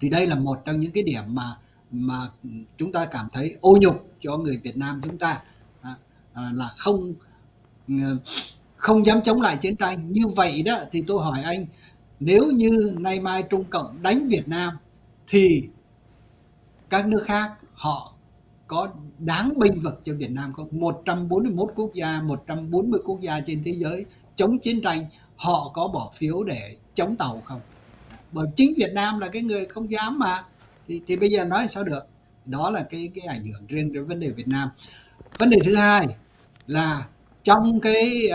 Thì đây là một trong những cái điểm mà chúng ta cảm thấy ô nhục cho người Việt Nam chúng ta, là không dám chống lại chiến tranh. Như vậy đó thì tôi hỏi anh, nếu như nay mai Trung Cộng đánh Việt Nam thì các nước khác họ có đáng bênh vực cho Việt Nam không? 141 quốc gia, 140 quốc gia trên thế giới chống chiến tranh, họ có bỏ phiếu để chống Tàu không? Bởi chính Việt Nam là cái người không dám mà. Thì bây giờ nói sao được? Đó là cái ảnh hưởng riêng đến vấn đề Việt Nam. Vấn đề thứ hai là trong cái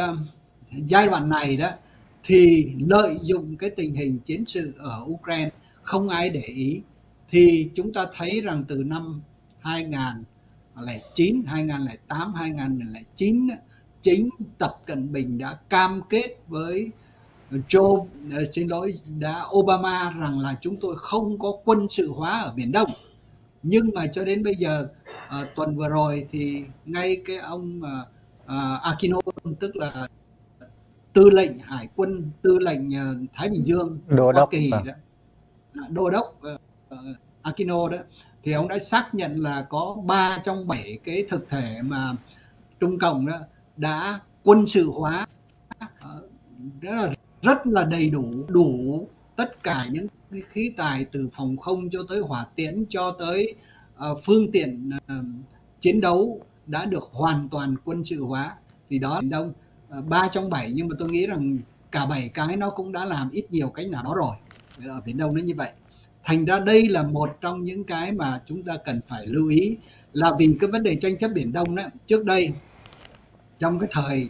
giai đoạn này đó thì lợi dụng cái tình hình chiến sự ở Ukraine không ai để ý. Thì chúng ta thấy rằng từ năm 2009, 2008, 2009 chính Tập Cận Bình đã cam kết với Obama rằng là chúng tôi không có quân sự hóa ở Biển Đông. Nhưng mà cho đến bây giờ tuần vừa rồi thì ngay cái ông Aquino, tức là tư lệnh hải quân, tư lệnh Thái Bình Dương Hoa Kỳ, đô đốc Aquino đó, thì ông đã xác nhận là có 3 trong 7 cái thực thể mà Trung Cộng đó đã quân sự hóa rất là đầy đủ tất cả những cái khí tài, từ phòng không cho tới hỏa tiễn cho tới phương tiện chiến đấu đã được hoàn toàn quân sự hóa. Thì đó là 3 trong 7, nhưng mà tôi nghĩ rằng cả 7 cái nó cũng đã làm ít nhiều cái nào đó rồi ở Biển Đông nó như vậy. Thành ra đây là một trong những cái mà chúng ta cần phải lưu ý, là vì cái vấn đề tranh chấp Biển Đông đó, trước đây trong cái thời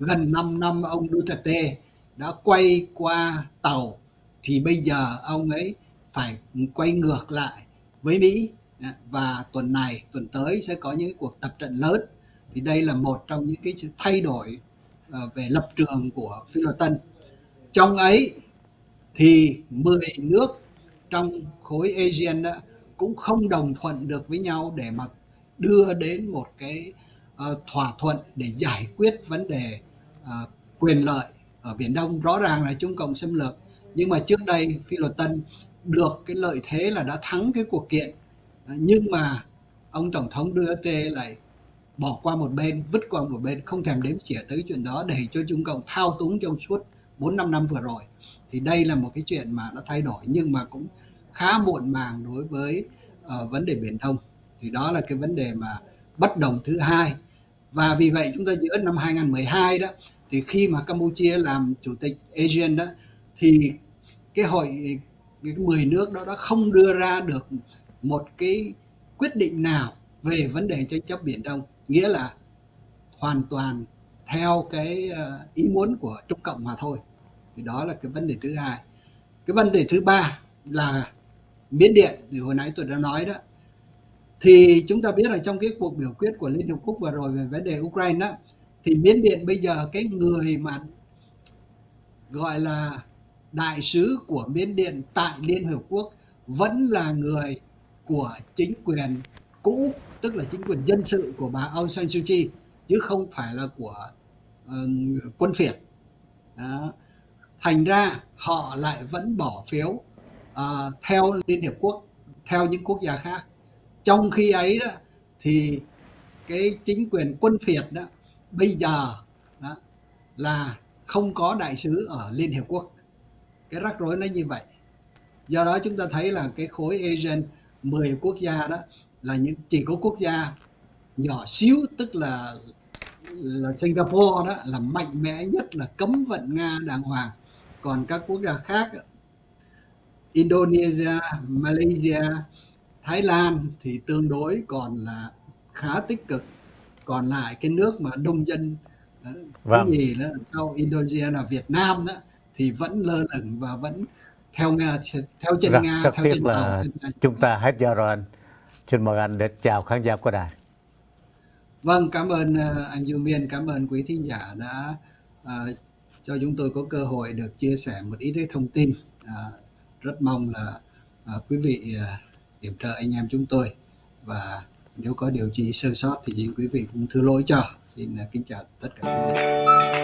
gần 5 năm ông Duterte đã quay qua Tàu, thì bây giờ ông ấy phải quay ngược lại với Mỹ, và tuần này tuần tới sẽ có những cuộc tập trận lớn. Thì đây là một trong những cái sự thay đổi về lập trường của Washington. Trong ấy thì 10 nước trong khối ASEAN cũng không đồng thuận được với nhau để mà đưa đến một cái thỏa thuận để giải quyết vấn đề quyền lợi ở Biển Đông. Rõ ràng là Trung Cộng xâm lược, nhưng mà trước đây Philippines được cái lợi thế là đã thắng cái cuộc kiện, nhưng mà ông Tổng thống Duterte lại bỏ qua một bên, vứt qua một bên, không thèm đếm xỉa tới chuyện đó, để cho Trung Cộng thao túng trong suốt 4-5 năm vừa rồi. Thì đây là một cái chuyện mà đã thay đổi, nhưng mà cũng khá muộn màng đối với vấn đề Biển Đông. Thì đó là cái vấn đề mà bất đồng thứ hai. Và vì vậy chúng ta giữa năm 2012 đó, thì khi mà Campuchia làm chủ tịch ASEAN đó, thì cái 10 nước đó đã không đưa ra được một cái quyết định nào về vấn đề tranh chấp Biển Đông, nghĩa là hoàn toàn theo cái ý muốn của Trung Cộng mà thôi. Thì đó là cái vấn đề thứ hai. Cái vấn đề thứ ba là Miến Điện thì hồi nãy tôi đã nói đó, thì chúng ta biết là trong cái cuộc biểu quyết của Liên Hiệp Quốc vừa rồi về vấn đề Ukraine đó, thì Miến Điện bây giờ cái người mà gọi là đại sứ của Miến Điện tại Liên Hiệp Quốc vẫn là người của chính quyền cũ, tức là chính quyền dân sự của bà Aung San Suu Kyi, chứ không phải là của quân phiệt. Đó. Thành ra họ lại vẫn bỏ phiếu theo Liên Hiệp Quốc, theo những quốc gia khác. Trong khi ấy đó, thì cái chính quyền quân phiệt đó, bây giờ đó, là không có đại sứ ở Liên Hiệp Quốc. Cái rắc rối nó như vậy. Do đó chúng ta thấy là cái khối ASEAN 10 quốc gia đó là những chỉ có quốc gia nhỏ xíu, tức là Singapore đó là mạnh mẽ nhất, là cấm vận Nga đàng hoàng. Còn các quốc gia khác, Indonesia, Malaysia, Thái Lan thì tương đối còn là khá tích cực. Còn lại cái nước mà đông dân đó, vâng, cái gì đó, sau Indonesia là Việt Nam đó, thì vẫn lơ lửng và vẫn theo Nga, theo chân rồi, Nga, theo chân là tàu. Chúng ta hết giờ rồi anh. Xin mời anh để chào khán giả của đài. Vâng, cảm ơn anh Du Miên, cảm ơn quý thính giả đã cho chúng tôi có cơ hội được chia sẻ một ít thông tin. Rất mong là quý vị điểm trợ anh em chúng tôi, và nếu có điều gì sơ sót thì xin quý vị cũng thứ lỗi cho. Xin kính chào tất cả quý vị.